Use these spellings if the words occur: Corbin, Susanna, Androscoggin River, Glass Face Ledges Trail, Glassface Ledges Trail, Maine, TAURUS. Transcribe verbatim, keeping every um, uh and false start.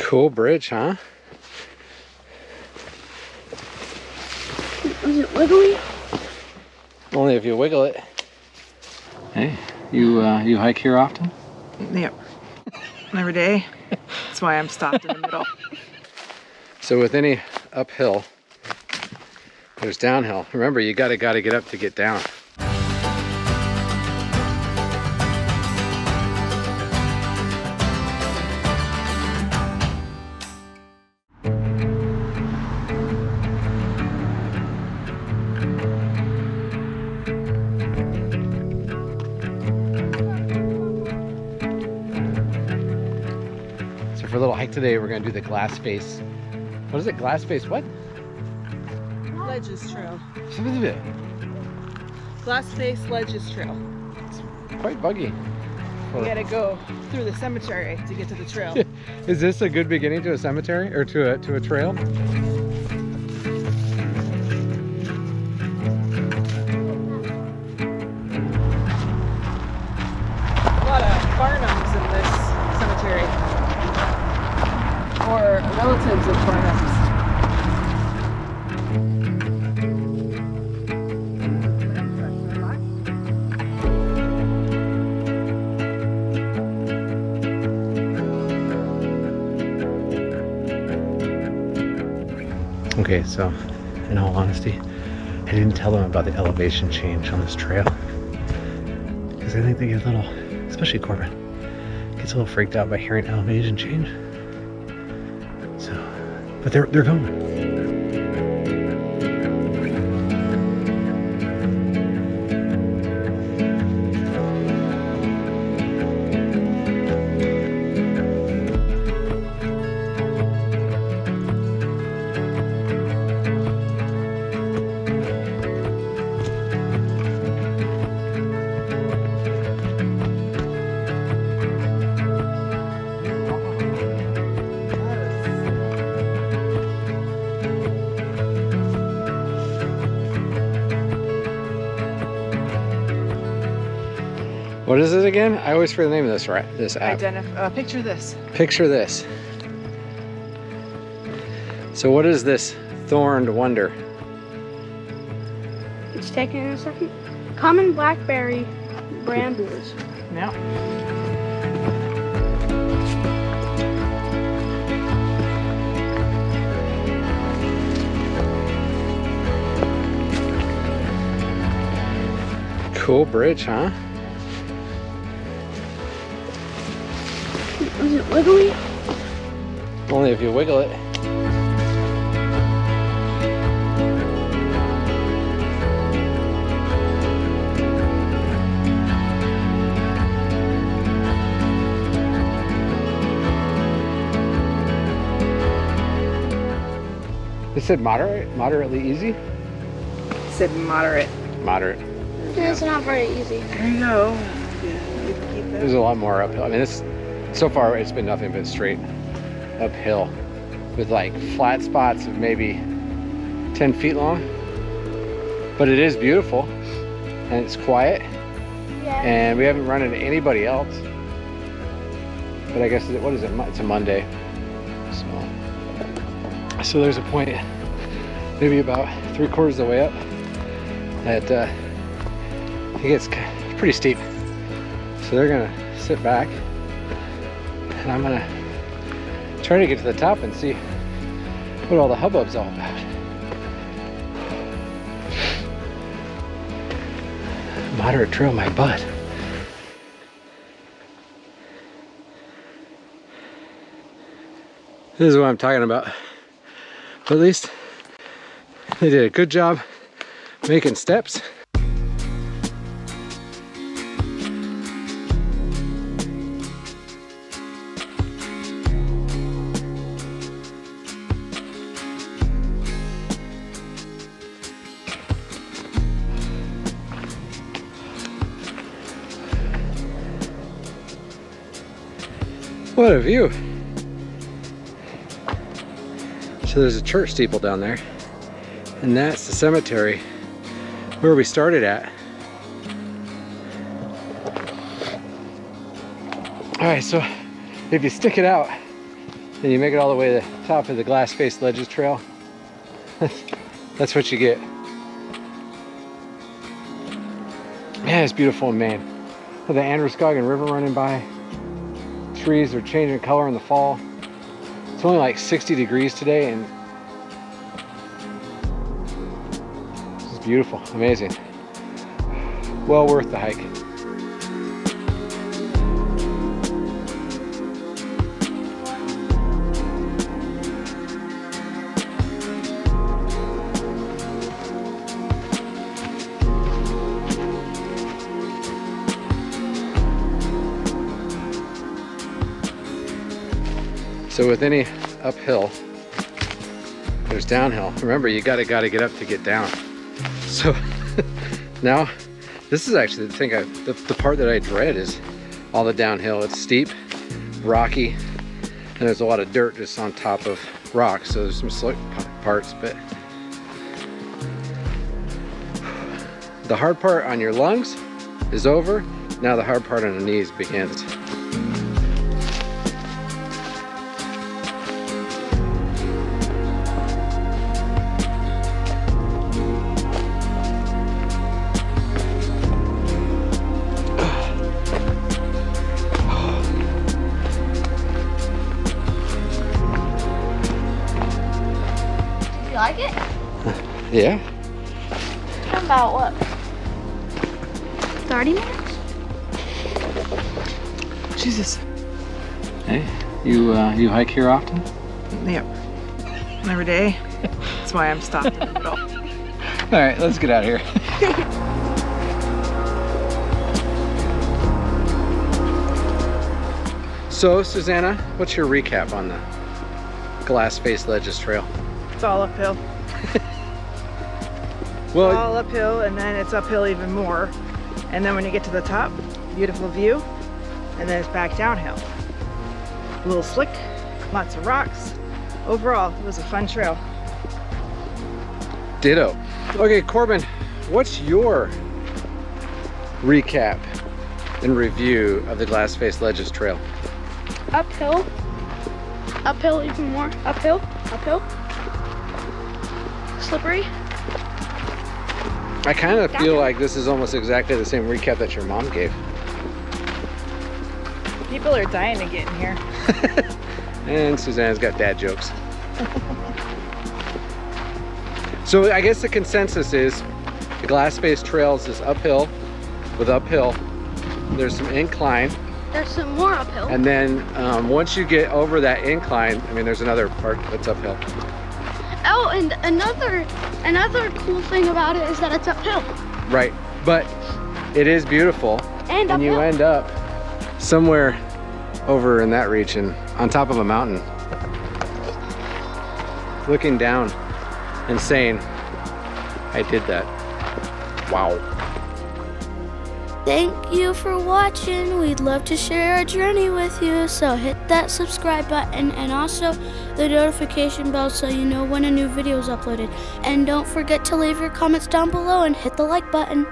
Cool bridge, huh? Is it wiggly? Only if you wiggle it. Hey, you uh, you hike here often? Yep, every day. That's why I'm stopped in the middle. So with any uphill, there's downhill. Remember, you gotta gotta get up to get down. For a little hike today, we're going to do the Glassface. What is it? Glassface what? Ledges Trail. Glassface Ledges Trail. It's quite buggy. You gotta go through the cemetery to get to the trail. Is this a good beginning to a cemetery or to a to a trail? Relatives of farmers. Okay, so in all honesty, I didn't tell them about the elevation change on this trail because I think they get a little, especially Corbin, gets a little freaked out by hearing elevation change. But they're, they're going. What is it again? I always forget the name of this right? This app. Identif uh, picture this. Picture this. So what is this thorned wonder? It's taking a second. Common blackberry brambles. Yeah. Cool bridge, huh? Is it wiggly? Only if you wiggle it. It said moderate, moderately easy? It said moderate. Moderate. Yeah, it's not very easy. There you go. There's a lot more uphill. I mean, it's. So far, it's been nothing but straight uphill with like flat spots of maybe ten feet long, but it is beautiful and it's quiet, yeah. And we haven't run into anybody else, but I guess, what is it? It's a Monday. So, so there's a point maybe about three quarters of the way up that uh, it gets pretty steep. So they're gonna sit back. And I'm gonna try to get to the top and see what all the hubbub's all about. Moderate trail, my butt. This is what I'm talking about. But at least they did a good job making steps. What a view. So there's a church steeple down there, and that's the cemetery where we started at. All right, so if you stick it out, and you make it all the way to the top of the Glassface Ledges Trail, that's what you get. Yeah, it's beautiful in Maine. The Androscoggin River running by. Trees are changing color in the fall. It's only like sixty degrees today, and this is beautiful, amazing. Well worth the hike. So with any uphill, there's downhill. Remember, you gotta gotta get up to get down. So now, this is actually the thing. I, the, the part that I dread is all the downhill. It's steep, rocky, and there's a lot of dirt just on top of rocks. So there's some slick parts, but the hard part on your lungs is over. Now the hard part on the knees begins. Like it? Yeah. How about what? thirty minutes? Jesus. Hey, you uh, you hike here often? Yep. Every day. That's why I'm stopped in the middle. All right, let's get out of here. So, Susanna, what's your recap on the Glassface Ledges Trail? It's all uphill. Well, it's all uphill, and then it's uphill even more. And then when you get to the top, beautiful view, and then it's back downhill. A little slick, lots of rocks. Overall, it was a fun trail. Ditto. Okay, Corbin, what's your recap and review of the Glassface Ledges Trail? Uphill, uphill even more, uphill, uphill. Slippery. I kind of feel like this is almost exactly the same recap that your mom gave. People are dying to get in here. And Susanna's got dad jokes. So I guess the consensus is the Glassface Trails is uphill with uphill. There's some incline. There's some more uphill. And then um, once you get over that incline, I mean, there's another part that's uphill. Oh, and another another cool thing about it is that it's uphill. Right, but it is beautiful. And, and you end up somewhere over in that region on top of a mountain, looking down and saying, I did that. Wow. Thank you for watching. We'd love to share our journey with you, so hit that subscribe button and also the notification bell so you know when a new video is uploaded. And don't forget to leave your comments down below and hit the like button.